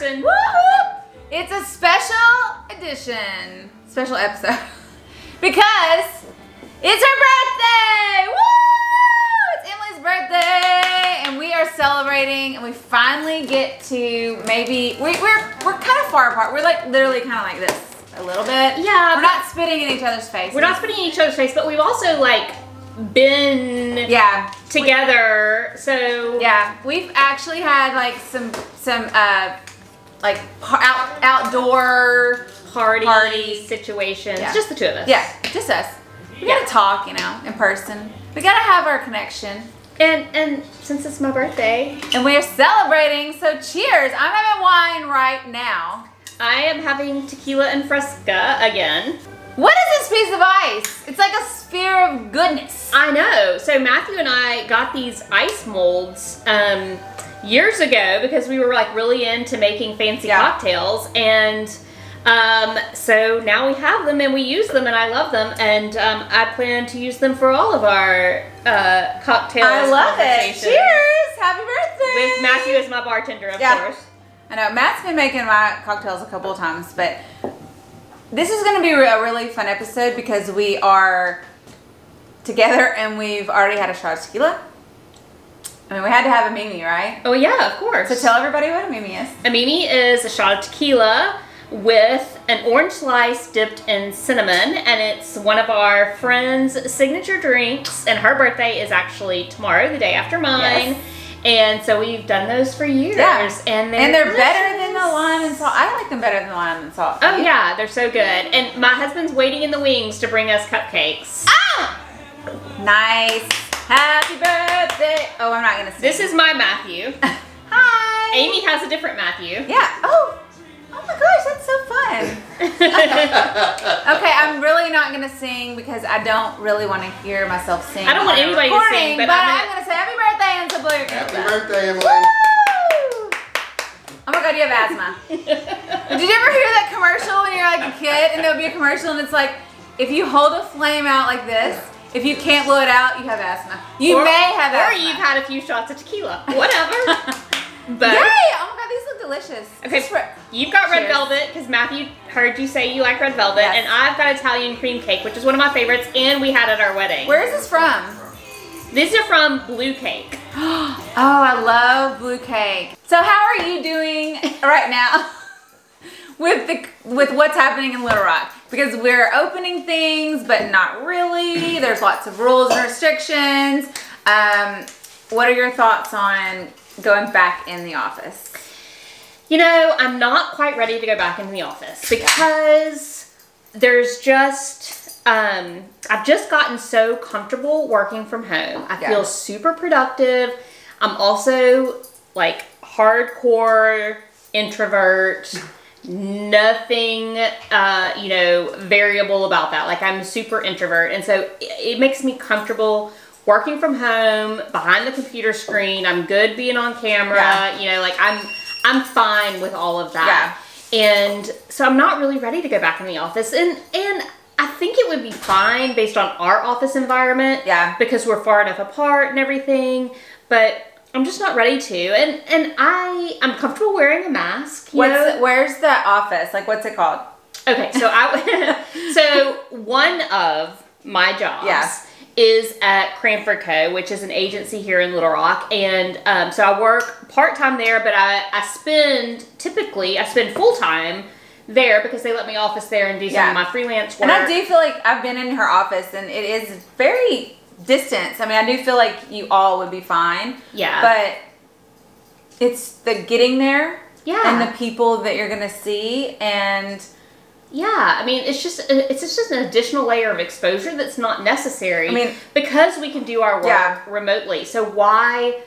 Morrison. Woo! It's a special edition, special episode, because it's her birthday! Woo! It's Emily's birthday, and we are celebrating, and we finally get to maybe, we're kind of far apart. We're like literally kind of like this a little bit. Yeah. We're not spitting in each other's face. We're not spitting in each other's face, but we've also like been together. So yeah, we've actually had like some like outdoor party situations. Yeah. Just the two of us. Yeah, just us. We gotta talk, you know, in person. We gotta have our connection. And since it's my birthday, and we are celebrating, so cheers! I'm having wine right now. I am having tequila and Fresca again. What is this piece of ice? It's like a sphere of goodness. I know. So Matthew and I got these ice molds years ago because we were like really into making fancy cocktails, and so now we have them and we use them and I love them, and I plan to use them for all of our cocktails. I love it. Cheers! Happy birthday! With Matthew as my bartender, of course. I know Matt's been making my cocktails a couple of times, but this is going to be a really fun episode because we are together and we've already had a shot of tequila. I mean, we had to have a Mimi, right? Oh yeah, of course. So tell everybody what a Mimi is. A Mimi is a shot of tequila with an orange slice dipped in cinnamon, and it's one of our friend's signature drinks, and her birthday is actually tomorrow, the day after mine. Yes. And so we've done those for years. Yeah. And they're better than the lime and salt. I like them better than the lime and salt. Oh yeah, they're so good. And my husband's waiting in the wings to bring us cupcakes. Ah! Nice. Happy birthday. Oh, I'm not gonna sing. This is my Matthew. Hi. Amy has a different Matthew. Yeah. Oh. Oh my gosh, that's so fun. Okay, I'm really not gonna sing because I don't really want to hear myself sing. I don't want anybody to sing, but I'm gonna say happy birthday. Happy birthday, Emily. Woo! Oh my god, you have asthma. Did you ever hear that commercial when you're like a kid and there'll be a commercial and it's like, if you hold a flame out like this, if you can't blow it out, you have asthma. Or you've had a few shots of tequila. Whatever. But yay! Oh my god, these look delicious. Okay, you've got red velvet because Matthew heard you say you like red velvet, and I've got Italian cream cake, which is one of my favorites, and we had at our wedding. Where is this from? These are from Blue Cake. Oh, I love Blue Cake. So how are you doing right now with what's happening in Little Rock? Because we're opening things, but not really. There's lots of rules and restrictions. What are your thoughts on going back in the office? You know, I'm not quite ready to go back into the office because there's just... I've just gotten so comfortable working from home. I feel super productive. I'm also like hardcore introvert. Nothing, you know, variable about that. Like I'm a super introvert. And so it makes me comfortable working from home behind the computer screen. I'm good being on camera. Yeah. You know, like I'm fine with all of that. Yeah. And so I'm not really ready to go back in the office, and I think it would be fine based on our office environment. Yeah. Because we're far enough apart and everything, but I'm just not ready to. And I'm comfortable wearing a mask. Where's the office? Like, what's it called? Okay, so so one of my jobs is at Cranford Co., which is an agency here in Little Rock. And so I work part-time there, but I spend full-time there because they let me office there and do some of my freelance work. And I do feel like I've been in her office and it is very distant. I mean, I do feel like you all would be fine. Yeah. But it's the getting there and the people that you're going to see, and I mean, it's just an additional layer of exposure that's not necessary. I mean, because we can do our work remotely. So why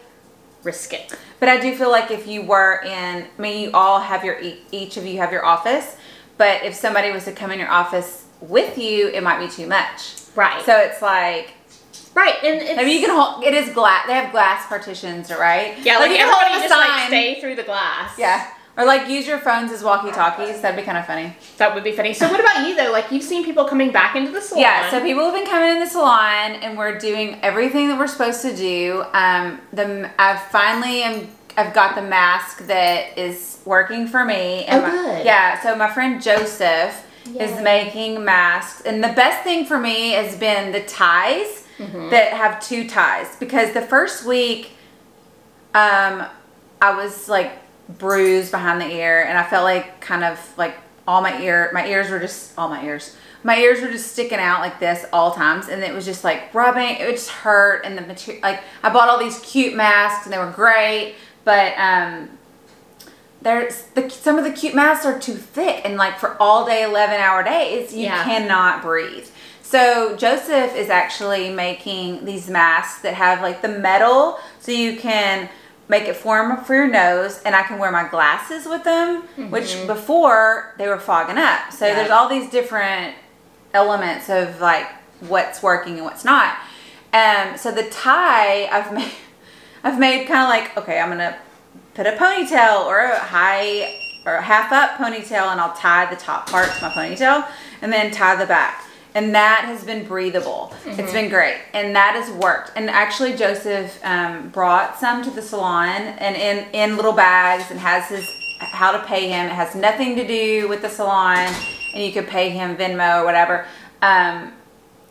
risk it? But I do feel like if you were in, I mean, you all have each of you have your office, but if somebody was to come in your office with you, it might be too much. Right. So it's like, and it's, maybe you can hold, it is glass, they have glass partitions, right? Yeah, like you can hold a sign. Like stay through the glass. Yeah. Or like use your phones as walkie-talkies. That'd be kind of funny. That would be funny. So what about you though? Like you've seen people coming back into the salon. Yeah, so people have been coming in the salon and we're doing everything that we're supposed to do. I finally am I've got the mask that is working for me. And good. Yeah, so my friend Joseph is making masks. And the best thing for me has been the ties that have two ties. Because the first week, I was like bruised behind the ear. And I felt like kind of like all my ear, my ears were just sticking out like this all times, and it was just like rubbing. It just hurt, and the material. Like I bought all these cute masks, and they were great, but some of the cute masks are too thick, and like for all day 11-hour days, you cannot breathe. So Joseph is actually making these masks that have like the metal, so you can make it form for your nose, and I can wear my glasses with them, which before they were fogging up. So there's all these different elements of like what's working and what's not. So the tie I've made kind of like, okay, I'm gonna put a ponytail or a high or a half up ponytail, and I'll tie the top part to my ponytail and then tie the back, and that has been breathable. It's been great, and that has worked. And actually Joseph brought some to the salon and in little bags, and has his how to pay him. It has nothing to do with the salon, and you could pay him Venmo or whatever.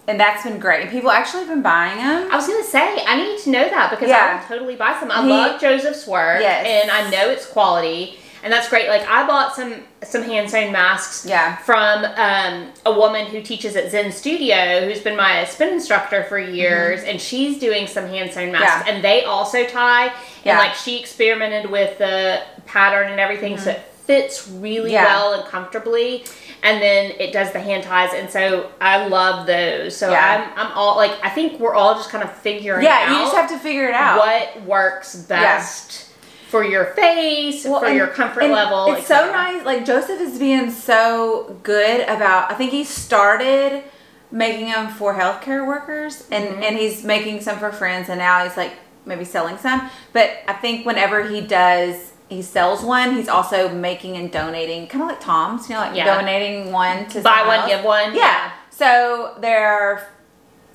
And that's been great. And people actually have been buying them. I was going to say, I need to know that, because I will totally buy some. I love Joseph's work, and I know it's quality, and that's great. Like, I bought some hand sewn masks from a woman who teaches at Zen Studio, who's been my spin instructor for years, and she's doing some hand sewn masks, and they also tie, and like she experimented with the pattern and everything, so it fits really well and comfortably, and then it does the hand ties, and so I love those. So I'm all like, I think we're all just kind of figuring out. Yeah, you just have to figure it out what works best. For your face, for your comfort level. It's so nice. Like, Joseph is being so good about, I think he started making them for healthcare workers, and, and he's making some for friends, and now he's like maybe selling some. But I think whenever he does, he sells one, he's also making and donating, kind of like Tom's, you know, like donating one to buy one, give one. Yeah. So they're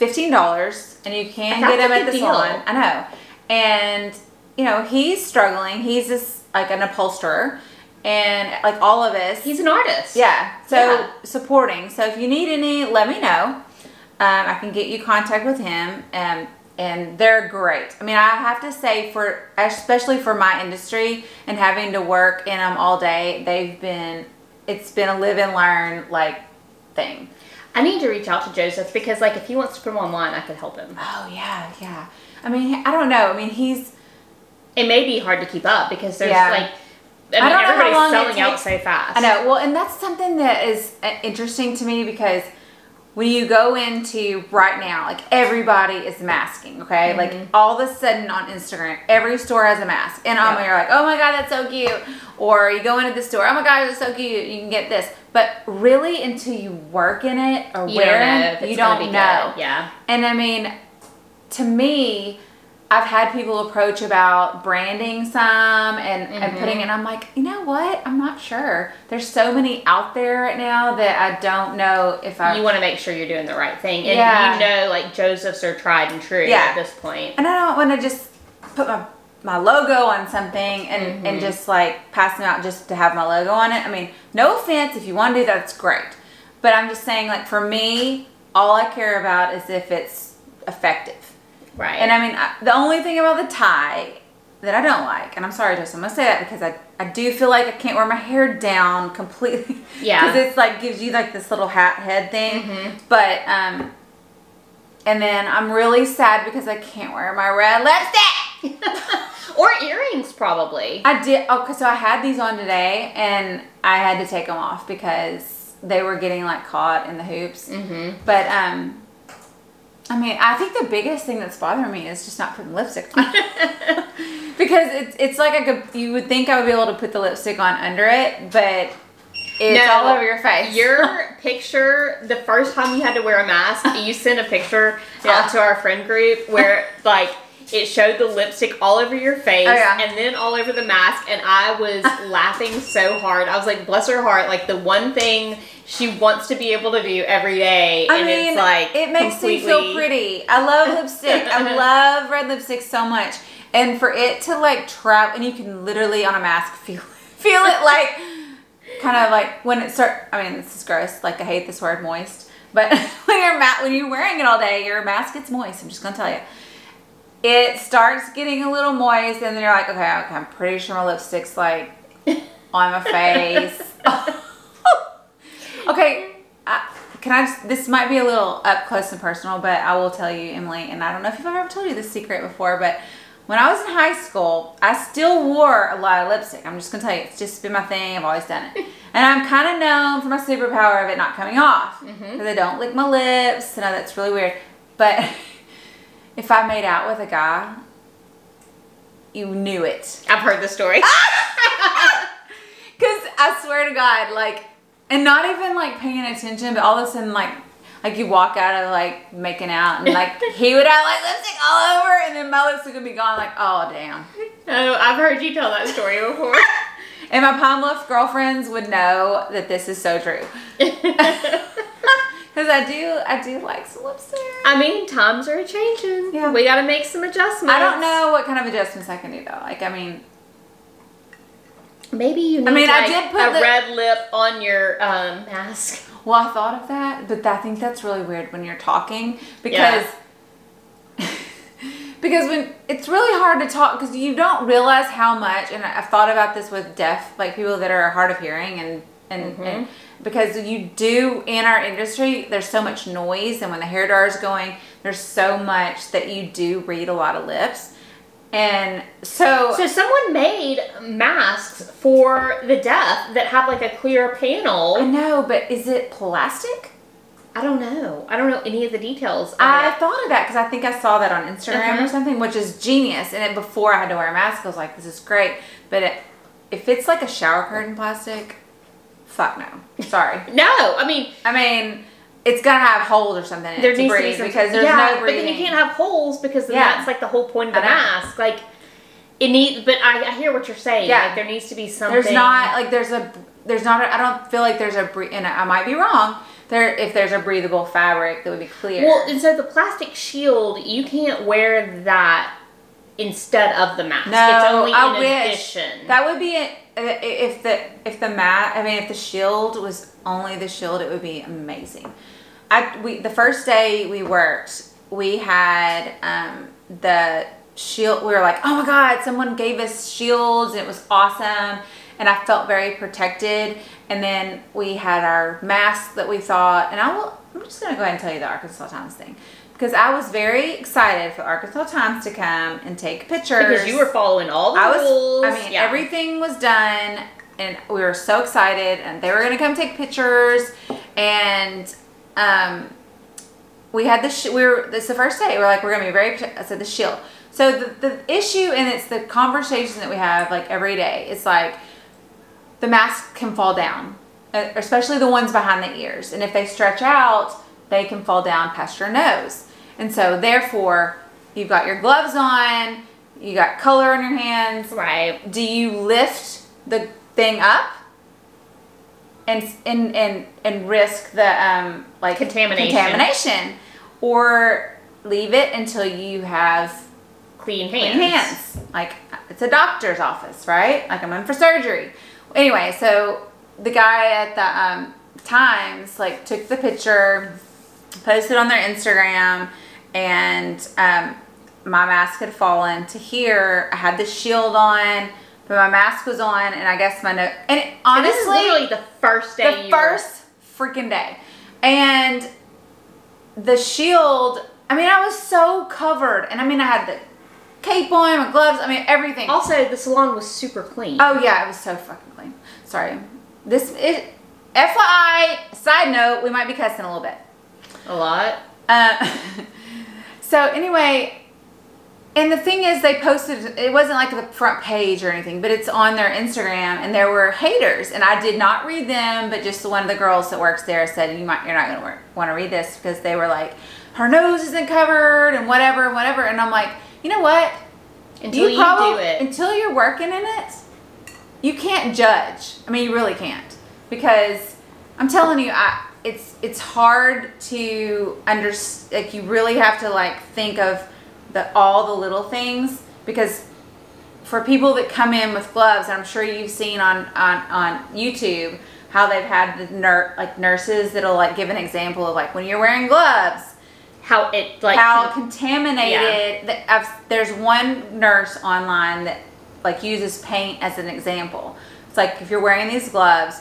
$15, and you can get them at the salon. I know. And you know, he's struggling. He's just like an upholsterer, and like all of us, he's an artist. Yeah. So supporting. So if you need any, let me know. I can get you contact with him, and they're great. I mean, I have to say, for especially for my industry and having to work in them all day, they've been, it's been a live and learn like thing. I need to reach out to Joseph, because like if he wants to put them online, I could help him. Oh yeah, yeah. I mean, I don't know. I mean, he's. It may be hard to keep up, because there's like, I mean, everybody's selling out so fast. I know. Well, and that's something that is interesting to me, because when you go into right now, like everybody is masking, okay? Like all of a sudden on Instagram, every store has a mask. And you're like, oh my God, that's so cute. Or you go into the store, oh my God, that's so cute. You can get this. But really, until you work in it or wear it, you don't know. Yeah. And I mean, to me, I've had people approach about branding some and putting, and I'm like, you know what? I'm not sure. There's so many out there right now that I don't know if I... You want to make sure you're doing the right thing. And you know, like, Joseph's are tried and true at this point. And I don't want to just put my logo on something and, and just, like, pass them out just to have my logo on it. I mean, no offense. If you want to do that, that's great. But I'm just saying, like, for me, all I care about is if it's effective. Right. And I mean, the only thing about the tie that I don't like, and I'm sorry, Joseph, I'm going to say that because I do feel like I can't wear my hair down completely. Yeah. Because it's like, gives you like this little head thing. But, and then I'm really sad because I can't wear my red lipstick. Or earrings, probably. I did. Okay, so I had these on today, and I had to take them off because they were getting like caught in the hoops. But, I mean, I think the biggest thing that's bothering me is just not putting lipstick on. Because it's like I could, you would think I would be able to put the lipstick on under it, but it's all over your face. Your picture, the first time you had to wear a mask, you sent a picture out to our friend group where like it showed the lipstick all over your face and then all over the mask, and I was laughing so hard. I was like, bless her heart, like the one thing she wants to be able to do every day. I mean, it's like it makes me feel pretty. I love lipstick. I love red lipstick so much. And for it to like travel, and you can literally on a mask feel it like kind of like when it starts, I mean, this is gross. Like I hate this word moist, but when you're wearing it all day, your mask gets moist. I'm just going to tell you. It starts getting a little moist and then you're like, okay, I'm pretty sure my lipstick's like on my face. Okay. This might be a little up close and personal, but I will tell you, Emily, and I don't know if I've ever told you this secret before, but when I was in high school, I still wore a lot of lipstick. I'm just going to tell you, it's just been my thing. I've always done it. And I'm kind of known for my superpower of it not coming off. Because I don't lick my lips. I know that's really weird. But if I made out with a guy, you knew it. I've heard the story. Because I swear to God, like, and not even like paying attention, but all of a sudden like you walk out of like making out and like he would have like lipstick all over and then my lipstick would be gone like, oh damn. No, I've heard you tell that story before. And my palm lift girlfriends would know that this is so true. Because I do like some lipstick. I mean, times are changing. Yeah. We gotta make some adjustments. I don't know what kind of adjustments I can do though. Like, I mean, maybe you need I did put a red lip on your mask. Well, I thought of that, but I think that's really weird when you're talking because because when it's really hard to talk because you don't realize how much. And I've thought about this with deaf, like people that are hard of hearing, and because you do in our industry, there's so much noise, and when the hair dryer is going, there's so much that you do read a lot of lips. And so someone made masks for the deaf that have like a clear panel. I know, but is it plastic? I don't know. I don't know any of the details. I thought of that because I think I saw that on Instagram or something, which is genius. And before I had to wear a mask, I was like, this is great. But if it's like a shower curtain plastic, fuck no. Sorry. No. I mean, it's gonna have holes or something in it to breathe because there's no breathing. But then you can't have holes because then that's like the whole point of the mask. Like it needs, but I hear what you're saying. Yeah. Like there needs to be something. I don't feel like there's a, and I might be wrong. If there's a breathable fabric that would be clear. Well, and so the plastic shield, you can't wear that instead of the mask. No, it's only in addition. That would be it. If the shield was only the shield, it would be amazing. The first day we worked, we had the shield. We were like, oh my God, someone gave us shields. It was awesome. And I felt very protected. And then we had our masks that we thought, and I'm just going to go ahead and tell you the Arkansas Times thing. Because I was very excited for Arkansas Times to come and take pictures. Because you were following all the rules. Everything was done. And we were so excited. And they were going to come take pictures. And we had this. It's the first day. We're like, we're going to be very. I said the shield. So the issue, and it's the conversation that we have like every day. It's like the mask can fall down. Especially the ones behind the ears. And if they stretch out, they can fall down past your nose. And so therefore, you've got your gloves on, you got color on your hands. Right. Do you lift the thing up and risk the like contamination or leave it until you have clean hands? Like it's a doctor's office, right? Like I'm in for surgery. Anyway, so the guy at the Times like took the picture, posted on their Instagram, and my mask had fallen to here. I had the shield on, but my mask was on, and I guess my nose. And honestly, this is literally the first day. Freaking day, and the shield. I mean, I was so covered, and I mean, I had the cape on, my gloves. I mean, everything. Also, the salon was super clean. Oh yeah, it was so fucking clean. Sorry, FYI, side note, we might be cussing a little bit. A lot. So anyway, and the thing is they posted, it wasn't like the front page or anything, but it's on their Instagram, and there were haters, and I did not read them, but just one of the girls that works there said, you're not going to want to read this, because they were like, her nose isn't covered and whatever and whatever. And I'm like, you know what? Until you're working in it, you can't judge. I mean, you really can't, because I'm telling you, it's hard to understand. Like you really have to like think of all the little things Because for people that come in with gloves, I'm sure you've seen on YouTube how they've had the nurses that'll like give an example of like when you're wearing gloves, how it like how contaminated. Yeah. There's one nurse online that like uses paint as an example. It's like if you're wearing these gloves,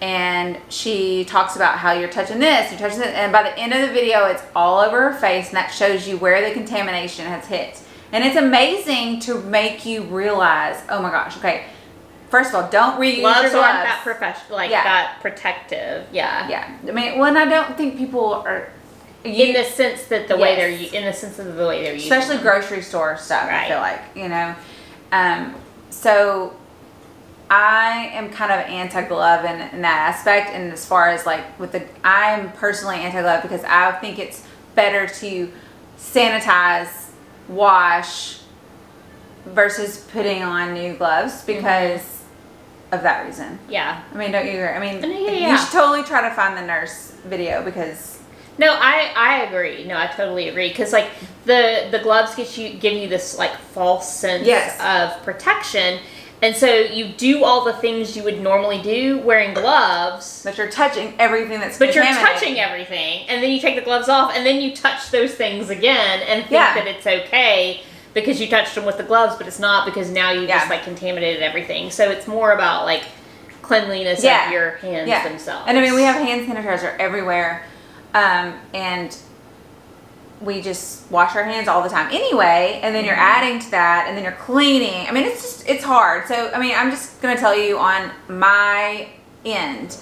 and she talks about how you're touching this, you're touching this, and by the end of the video, it's all over her face, and that shows you where the contamination has hit. And it's amazing to make you realize, oh my gosh, okay. First of all, don't reuse your gloves. Aren't that professional, like that protective, yeah. I mean, well, and I don't think people are in the sense of the way they're using, especially them. Grocery store stuff. Right. I feel like so I am kind of anti-glove in that aspect, and as far as like with the, I'm personally anti-glove because I think it's better to sanitize, wash, versus putting on new gloves because of that reason. Yeah. I mean, don't you agree? I mean, you should totally try to find the nurse video because... No, I agree. No, I totally agree because like the gloves give you this like false sense of protection. And so you do all the things you would normally do wearing gloves. But you're touching everything that's contaminated. But you're touching everything. And then you take the gloves off and then you touch those things again and think that it's okay because you touched them with the gloves, but it's not because now you just like contaminated everything. So it's more about like cleanliness of your hands themselves. And I mean, we have hand sanitizer everywhere. And we just wash our hands all the time anyway, and then you're adding to that, and then you're cleaning. I mean, it's just, it's hard. So, I mean, I'm just going to tell you on my end,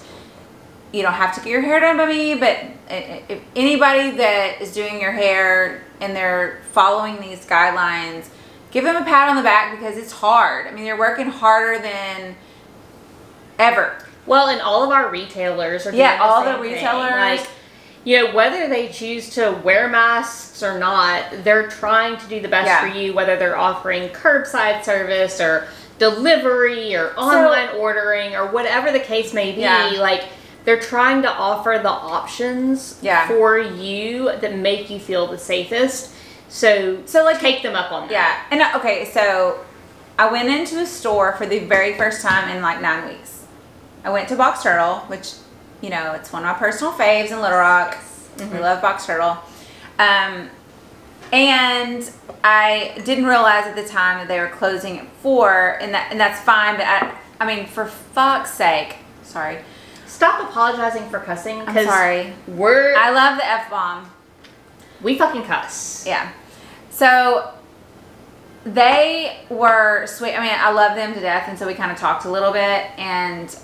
you don't have to get your hair done by me, but if anybody that is doing your hair and they're following these guidelines, give them a pat on the back because it's hard. I mean, they're working harder than ever. Well, and all of our retailers are doing the same thing. Like, you know, whether they choose to wear masks or not, they're trying to do the best for you, whether they're offering curbside service or delivery or online ordering or whatever the case may be. Like, they're trying to offer the options for you that make you feel the safest. So like, take them up on that. Yeah. And okay, so I went into a store for the very first time in like 9 weeks. I went to Box Turtle, which... You know, it's one of my personal faves in Little Rock. We love Box Turtle. And I didn't realize at the time that they were closing at 4, and that's fine. But I mean, for fuck's sake, sorry. Stop apologizing for cussing. I'm sorry. I love the F-bomb. We fucking cuss. Yeah. So they were sweet. I mean, I love them to death, and so we kind of talked a little bit, and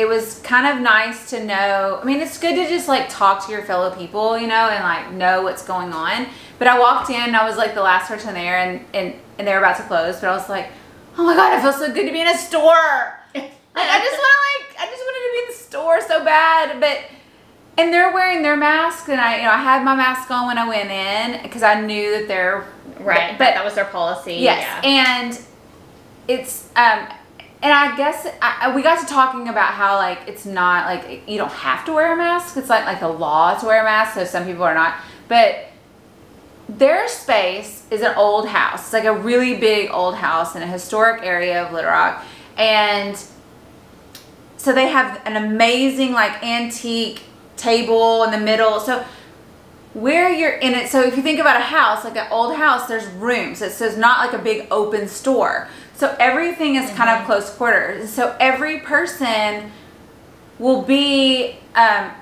it was kind of nice to know. I mean, it's good to just like talk to your fellow people, you know, and like know what's going on. But I walked in and I was like the last person there and they were about to close. But I was like, oh my God, I feel so good to be in a store. Like, I just wanted to be in the store so bad. And they're wearing their masks, and I had my mask on when I went in because I knew that they're right. But that was their policy. Yes. Yeah. And it's, and I guess we got to talking about how, like, it's not, like, you don't have to wear a mask. It's, like a law to wear a mask, so some people are not. But their space is an old house. It's, like, a really big old house in a historic area of Little Rock. And so they have an amazing, like, antique table in the middle. So where you're in it, so if you think about a house, like an old house, there's rooms. So it's not, like, a big open store. So everything is kind of close quarters. So every person will be, and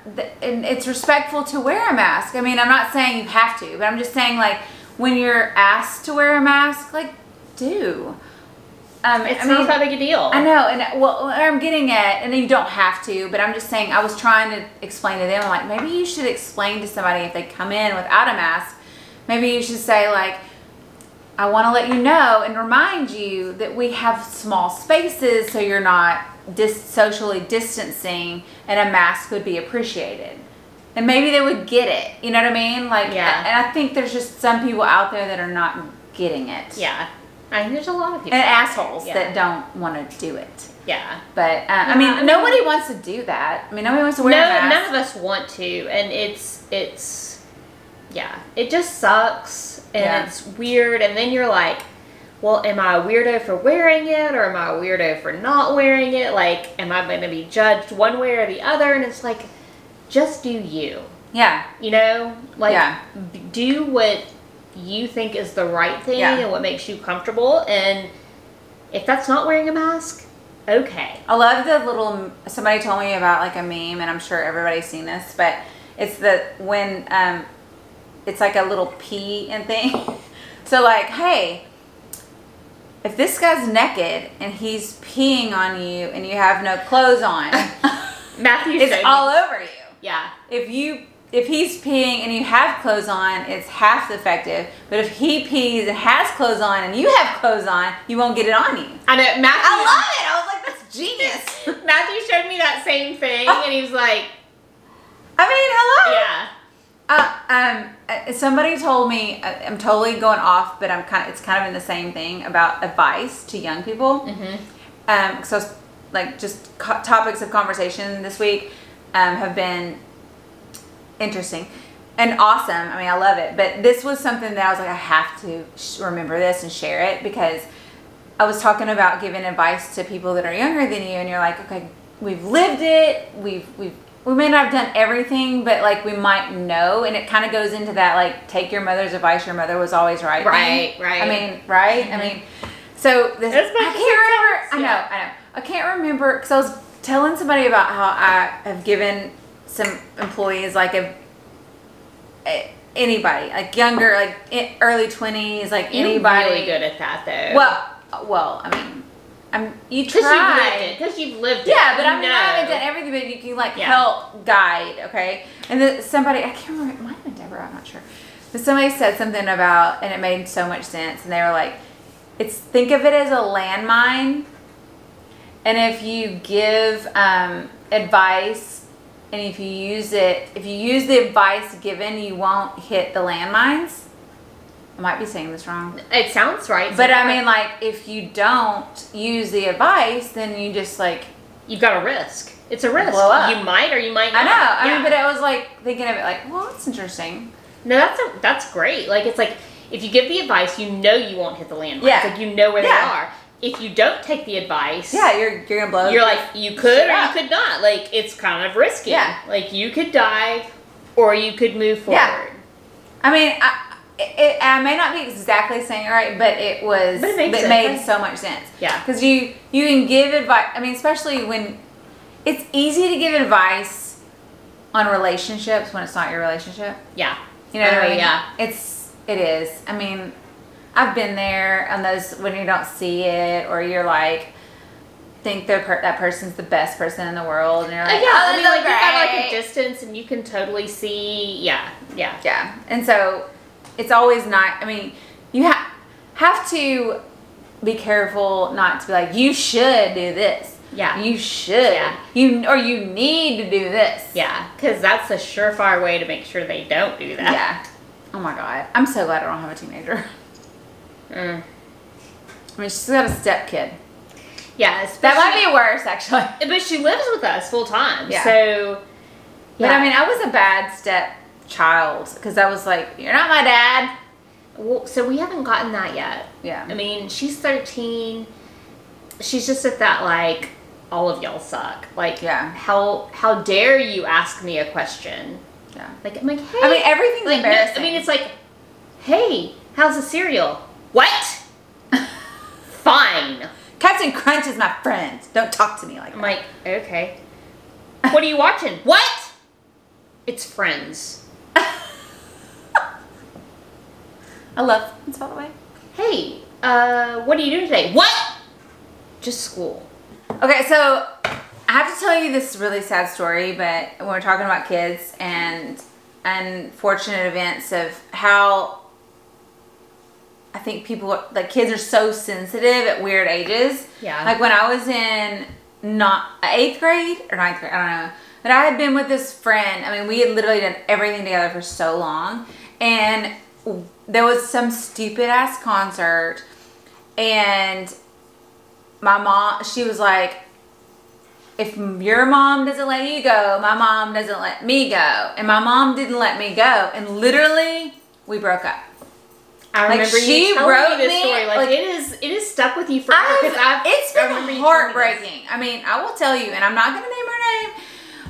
it's respectful to wear a mask. I mean, I'm not saying you have to, but I'm just saying, like, when you're asked to wear a mask, like, do. It's not that big a deal. I know, and well, I'm getting it, and you don't have to, but I'm just saying, I was trying to explain to them, like, maybe you should explain to somebody if they come in without a mask, maybe you should say, like, I want to let you know and remind you that we have small spaces, so you're not socially distancing, and a mask would be appreciated. And maybe they would get it. You know what I mean? Like, and I think there's just some people out there that are not getting it. Yeah. I think there's a lot of people. And assholes that don't want to do it. Yeah. But, I mean, nobody wants to do that. I mean, nobody wants to wear a mask. None of us want to. And it's Yeah, it just sucks, and it's weird, and then you're like, well, am I a weirdo for wearing it, or am I a weirdo for not wearing it? Like, am I going to be judged one way or the other? And it's like, just do you. Yeah. You know? Like, do what you think is the right thing and what makes you comfortable, and if that's not wearing a mask, okay. I love the little, somebody told me about like a meme, and I'm sure everybody's seen this, but it's the, when, it's like a little pea and thing. So like, hey, if this guy's naked and he's peeing on you and you have no clothes on, it's all over you. Yeah. If he's peeing and you have clothes on, it's half effective. But if he pees and has clothes on and you have clothes on, you won't get it on you. I know. Matthew, I love it. I was like, that's genius. Matthew showed me that same thing, and he was like, I mean, hello. Yeah. Somebody told me, I'm totally going off, but it's kind of in the same thing about advice to young people. Mm-hmm. So like just topics of conversation this week, have been interesting and awesome. I mean, I love it, but this was something that I was like, I have to remember this and share it, because I was talking about giving advice to people that are younger than you, and you're like, okay, we've lived it. We may not have done everything, but like we might know, and it kind of goes into that like take your mother's advice. Your mother was always right. Right, right. I mean, right. Mm-hmm. I mean, so this. I can't remember. Yeah. I know. I can't remember, because I was telling somebody about how I have given some employees like anybody like younger, like early 20s, like anybody. You're really good at that though. Well, I mean. You try because you've lived it. Yeah, but I mean, I haven't done everything, but you can like help guide, okay? And then somebody, I can't remember, it might have been Deborah, I'm not sure, but somebody said something about, and it made so much sense, and they were like, think of it as a landmine, and if you give advice, and if you use the advice given, you won't hit the landmines. I might be saying this wrong. It sounds right. But I mean, like, if you don't use the advice, then you just, like... You've got a risk. It's a risk. Blow up. You might or you might not. I know. Yeah. I mean, but I was, like, thinking of it, like, well, that's interesting. No, that's great. Like, it's like, if you give the advice, you know you won't hit the landmines. Yeah. Like, you know where they are. If you don't take the advice... Yeah, you're going to blow up. You're like, you could or you could not. Like, it's kind of risky. Yeah. Like, you could die or you could move forward. Yeah. I mean, I may not be exactly saying it right, but it was. But it made so much sense. Yeah, because you can give advice. I mean, especially when it's easy to give advice on relationships when it's not your relationship. Yeah, you know what I mean. Yeah, it is. I mean, I've been there on those when you don't see it, or you're like think that person's the best person in the world, and you're like, I mean, like you got like a distance, and you can totally see. Yeah, and so. It's always not, I mean, you have to be careful not to be like, you should do this. Yeah. You should. Yeah. Or you need to do this. Yeah. Because that's a surefire way to make sure they don't do that. Yeah. Oh my God. I'm so glad I don't have a teenager. Mm. I mean, she's got a stepkid. Yeah. That might be worse, actually. But she lives with us full time. Yeah. So, yeah. But I mean, I was a bad stepchild, because I was like, you're not my dad. Well, so we haven't gotten that yet. Yeah. I mean, she's 13. She's just at that like, all of y'all suck. Like, how dare you ask me a question? Yeah. Like, I'm like, hey. I mean, everything's like, embarrassing. No, I mean, it's like, hey, how's the cereal? What? Fine. Captain Crunch is my friend. Don't talk to me like that. I'm like, okay. What are you watching? What? It's Friends. I love Friends, by the way. Hey, what are you doing today? What? Just school. Okay, so I have to tell you this really sad story, but when we're talking about kids and unfortunate events of how I think kids are so sensitive at weird ages. Yeah. Like when I was in 8th grade or 9th grade, I don't know. But I had been with this friend. I mean, we had literally done everything together for so long, and there was some stupid ass concert, and my mom, she was like, if your mom doesn't let you go, my mom doesn't let me go. And my mom didn't let me go. And literally, we broke up. I remember she wrote me this story. Like it is stuck with you forever. It's been heartbreaking. I mean, I will tell you, and I'm not gonna name her name,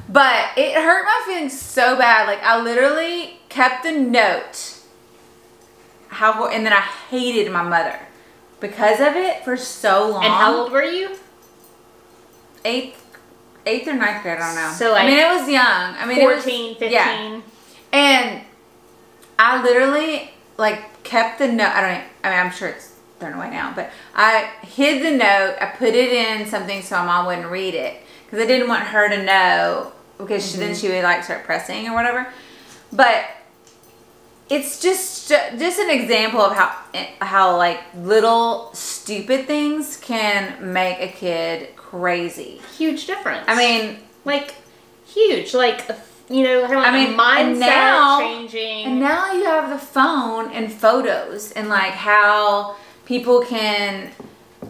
but it hurt my feelings so bad. Like I literally kept a note. And then I hated my mother because of it for so long. And how old were you? Eighth or ninth grade. I don't know. So like I mean, it was young. I mean, 14, 15. Yeah. And I literally kept the note. I mean, I'm sure it's thrown away now, but I hid the note. I put it in something so my mom wouldn't read it because I didn't want her to know, because then she would start pressing or whatever. But it's just an example of how little stupid things can make a kid crazy. Huge difference. I mean, huge. You know, mindset changing. And now you have the phone and photos and how people can.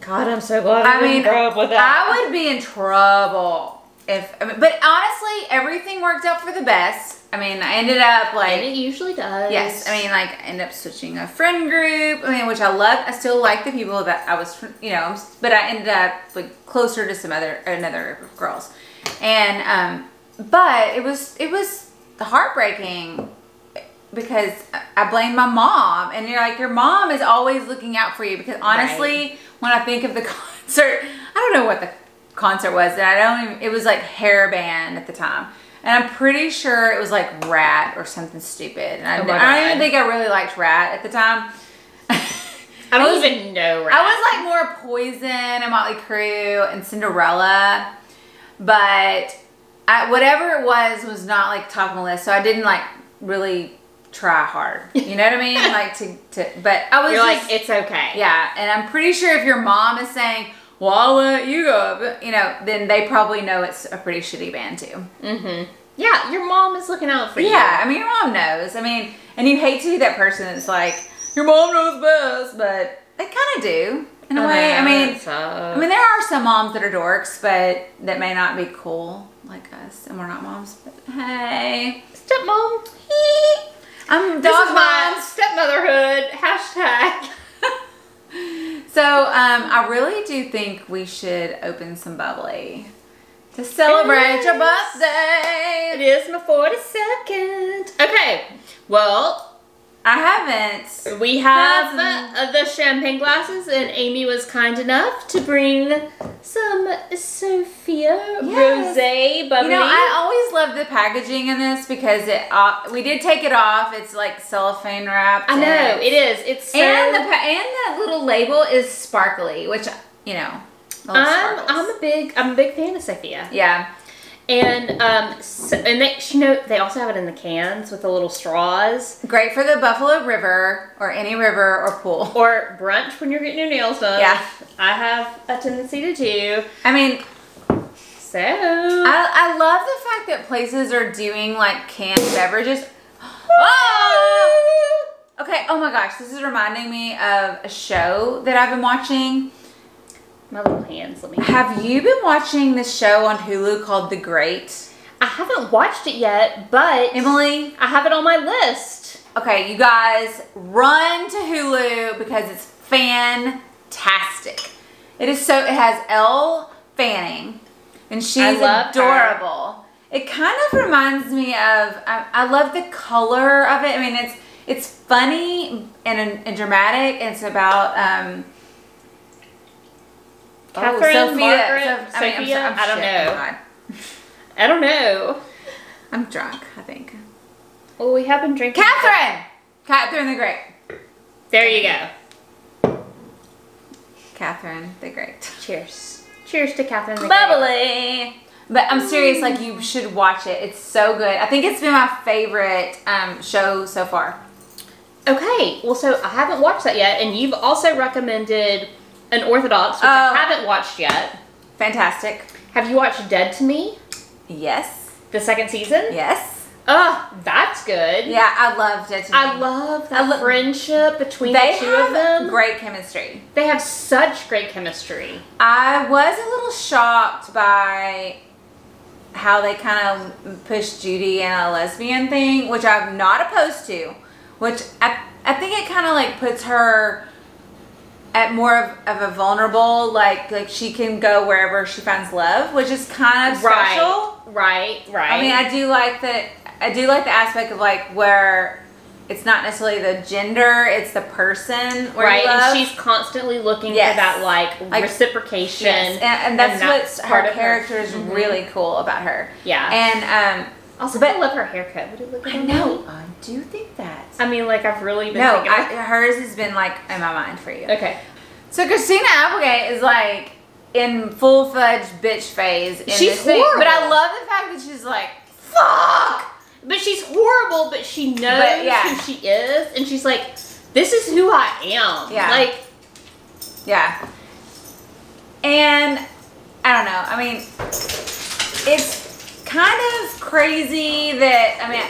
God, I'm so glad I didn't grow up with that. I would be in trouble but honestly, everything worked out for the best. I mean, I ended up and it usually does. Yes, I mean, I ended up switching a friend group. I mean, which I loved. I still like the people that I was, but I ended up closer to some another group of girls, and But it was heartbreaking because I blamed my mom, and you're your mom is always looking out for you. Because honestly, when I think of the concert, I don't know what the concert was, and it was hair band at the time, and I'm pretty sure it was Rat or something stupid. And I don't even think I really liked Rat at the time. I don't even know Rat. I was more Poison and Motley Crue and Cinderella, but. Whatever it was not top of my list, so I didn't really try hard. You know what I mean? But I was it's okay. Yeah, and I'm pretty sure if your mom is saying, "Well, I'll let you go," then they probably know it's a pretty shitty band too. Mm-hmm. Yeah, your mom is looking out for you. Yeah, I mean your mom knows. I mean, and you hate to be that person that's your mom knows best, but they kind of do. In a way, I mean, there are some moms that are dorks, but that may not be cool like us, and we're not moms. But hey, stepmom, I'm dog mom, stepmotherhood hashtag. So I really do think we should open some bubbly to celebrate your birthday. It is my 42nd. Okay, well. I haven't. We have the champagne glasses, and Amy was kind enough to bring some Sofia Rosé bubbly. You know, I always love the packaging in this because we did take it off. It's cellophane wrapped. I know it is. It's so, and that little label is sparkly, which I'm a big fan of Sofia. Yeah. And they also have it in the cans with the little straws. Great for the Buffalo River or any river or pool or brunch when you're getting your nails done. Yeah, I have a tendency to do. I mean, so I love the fact that places are doing canned beverages. Oh! Okay. Oh my gosh, this is reminding me of a show that I've been watching. My little hands, let me. Have you been watching this show on Hulu called The Great? I haven't watched it yet, but Emily, I have it on my list. Okay, you guys, run to Hulu because it's fantastic. It is so. It has Elle Fanning, and she's adorable. Her. It kind of reminds me of. I love the color of it. I mean, it's funny and dramatic. And it's about. Catherine, Sofia, Margaret, Sofia. I don't know. I don't know. I'm drunk, I think. Well, we have been drinking. Catherine the Great. There you go. Catherine the Great. Cheers. Cheers to Catherine the Great. Bubbly. But I'm serious. You should watch it. It's so good. I think it's been my favorite show so far. Okay. Well, so I haven't watched that yet, and you've also recommended. An Orthodox, which I haven't watched yet. Fantastic. Have you watched Dead to Me? Yes. The second season? Yes. Oh, that's good. Yeah, I love Dead to Me. I love the friendship between the two of them. Great chemistry. They have such great chemistry. I was a little shocked by how they kind of pushed Judy in a lesbian thing, which I'm not opposed to, which I think it kind of like puts her at more of a vulnerable, like she can go wherever she finds love, which is kind of special. Right. I mean, I do like the aspect of like where it's not necessarily the gender, it's the person where you love. And she's constantly looking for that like reciprocation. Yes. And that's what her character is really cool about her. Yeah. And also, I love her haircut. Would it look good? I know. I do think that. I mean, like, I've really been thinking. Hers has been, like, in my mind for you. Okay. So, Christina Applegate is, like, in full fudge bitch phase. She's horrible. But I love the fact that she's like, fuck! But she's horrible, but she knows who she is. And she's like, this is who I am. Yeah. Like. Yeah. And, I don't know. I mean, it's kind of crazy that, I mean,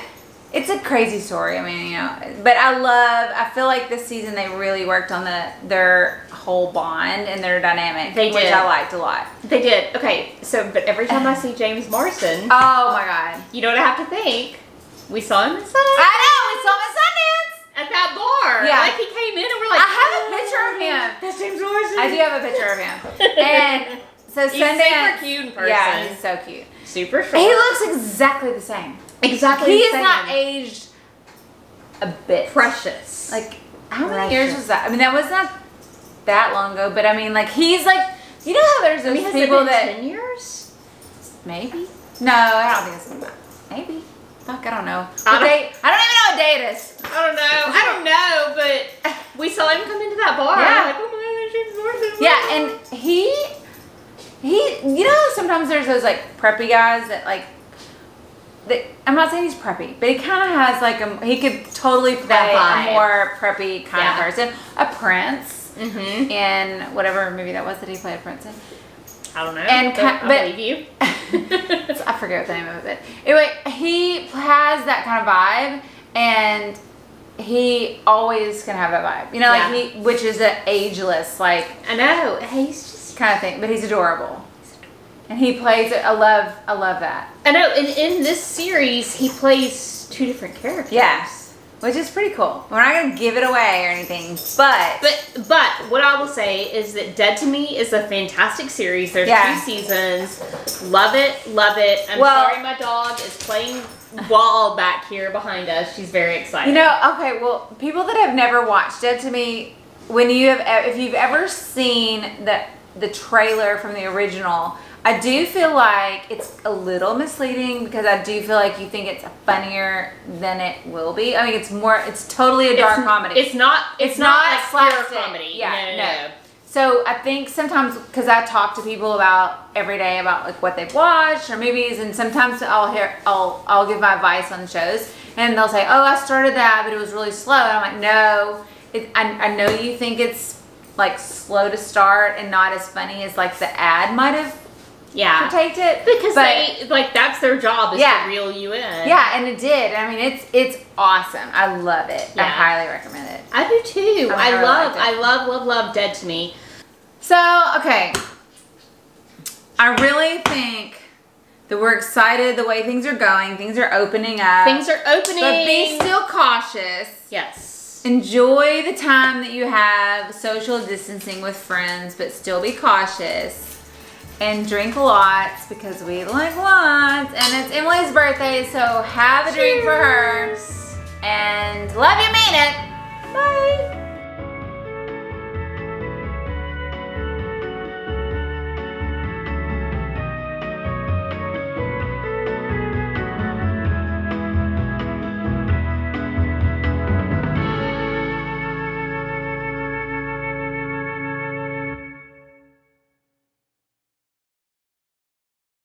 it's a crazy story. I mean, you know, but I feel like this season they really worked on their whole bond and their dynamic. They did. Which I liked a lot. They did. Okay. So, but every time I see James Morrison. Oh my God. You don't have to think. We saw him at Sundance. I know. We saw him at Sundance. At that bar. Yeah. Like he came in and we're like, I have a picture of him. That's James Morrison. I do have a picture of him. And so Sundance. He's super cute in person. Yeah, he's so cute. Super short. He looks exactly the same. Exactly the same. He is not aged a bit. Precious. Like, how many years was that? I mean, that was not that long ago, but I mean, like, he's like, you know how there's those people that... 10 years? Maybe. No, I don't think it's been that. Maybe. Fuck, I don't know. I don't even know what day it is. I don't know, but we saw him come into that bar. Yeah. Like, oh my God, James Morrison. Yeah, and he, you know, sometimes there's those like preppy guys that like, I'm not saying he's preppy, but he kind of has like he could totally play a more preppy kind of person. A prince in whatever movie that was that he played a prince in. I don't know. I believe you. I forget the name of it. Anyway, he has that kind of vibe, and he always can have that vibe. You know, like he, which is an ageless, like. I know. He's just. Kind of thing, but he's adorable, and he plays it. I love that. I know, and in this series, he plays two different characters. Yes, which is pretty cool. We're not gonna give it away or anything, but what I will say is that Dead to Me is a fantastic series. There's 2 seasons. Love it. I'm sorry, my dog is playing ball back here behind us. She's very excited. You know, okay. Well, people that have never watched Dead to Me, if you've ever seen the trailer from the original, I do feel like it's a little misleading because I do feel like you think it's funnier than it will be. I mean, it's totally a dark comedy. It's not like slapstick comedy. Yeah, no. So I think sometimes, because I talk to people every day about like what they've watched or movies, and sometimes I'll give my advice on shows, and they'll say, oh, I started that, but it was really slow. And I'm like, no, I know you think it's like slow to start and not as funny as like the ad might have critiqued it, because they like that's their job is to reel you in. Yeah, and it did. I mean, it's awesome. I love it. Yeah. I highly recommend it. I do too. I love Dead to Me. So okay, I really think that we're excited the way things are going. Things are opening up. But be still cautious. Yes. Enjoy the time that you have social distancing with friends, but still be cautious. And drink lots, because we like lots. And it's Emily's birthday, so have a drink for her. And love you, mean it. Bye.